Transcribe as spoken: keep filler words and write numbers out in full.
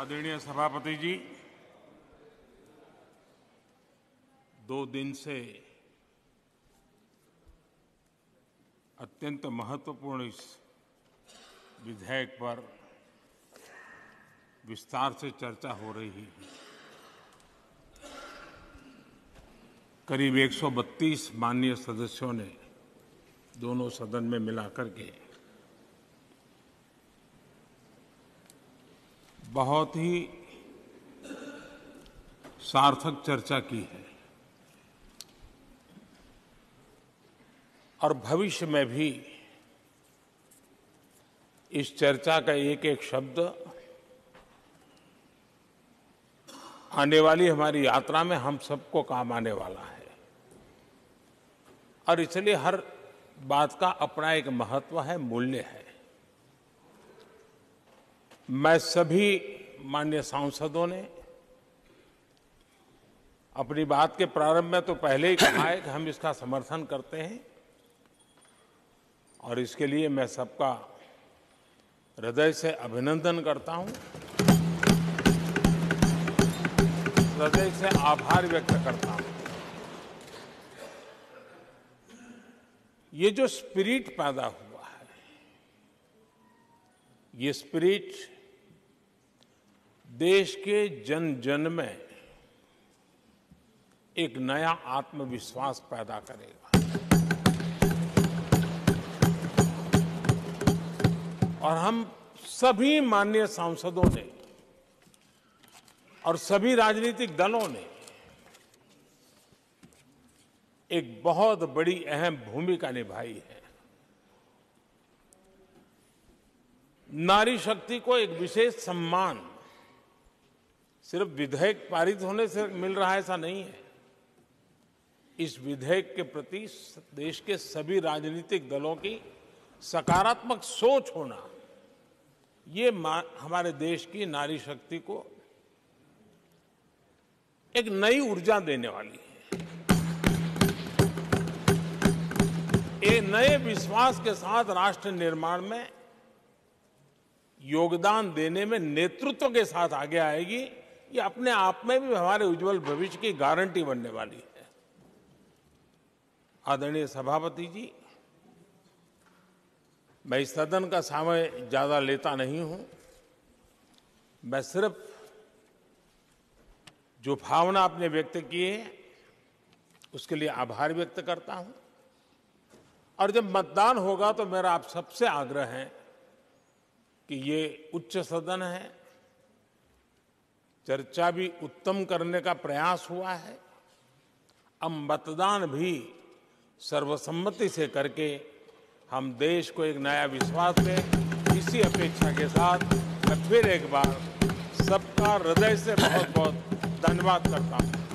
आदरणीय सभापति जी, दो दिन से अत्यंत महत्वपूर्ण इस विधेयक पर विस्तार से चर्चा हो रही है। करीब एक सौ बत्तीस माननीय सदस्यों ने दोनों सदन में मिलाकर के बहुत ही सार्थक चर्चा की है और भविष्य में भी इस चर्चा का एक एक शब्द आने वाली हमारी यात्रा में हम सबको काम आने वाला है। और इसलिए हर बात का अपना एक महत्व है, मूल्य है। मैं सभी माननीय सांसदों ने अपनी बात के प्रारंभ में तो पहले ही कहा है कि हम इसका समर्थन करते हैं और इसके लिए मैं सबका हृदय से अभिनंदन करता हूं, हृदय से आभार व्यक्त करता हूं। ये जो स्पिरिट पैदा हुआ है, ये स्पिरिट देश के जन जन में एक नया आत्मविश्वास पैदा करेगा और हम सभी माननीय सांसदों ने और सभी राजनीतिक दलों ने एक बहुत बड़ी अहम भूमिका निभाई है। नारी शक्ति को एक विशेष सम्मान सिर्फ विधेयक पारित होने से मिल रहा है, ऐसा नहीं है। इस विधेयक के प्रति देश के सभी राजनीतिक दलों की सकारात्मक सोच होना, ये हमारे देश की नारी शक्ति को एक नई ऊर्जा देने वाली है। ये नए विश्वास के साथ राष्ट्र निर्माण में योगदान देने में नेतृत्व के साथ आगे आएगी। ये अपने आप में भी हमारे उज्जवल भविष्य की गारंटी बनने वाली है। आदरणीय सभापति जी, मैं इस सदन का समय ज़्यादा लेता नहीं हूँ। मैं सिर्फ जो भावना आपने व्यक्त की है उसके लिए आभार व्यक्त करता हूँ। और जब मतदान होगा तो मेरा आप सबसे आग्रह है कि ये उच्च सदन है, चर्चा भी उत्तम करने का प्रयास हुआ है, अब मतदान भी सर्वसम्मति से करके हम देश को एक नया विश्वास दें। इसी अपेक्षा के साथ मैं फिर एक बार सबका हृदय से बहुत बहुत धन्यवाद करता हूँ।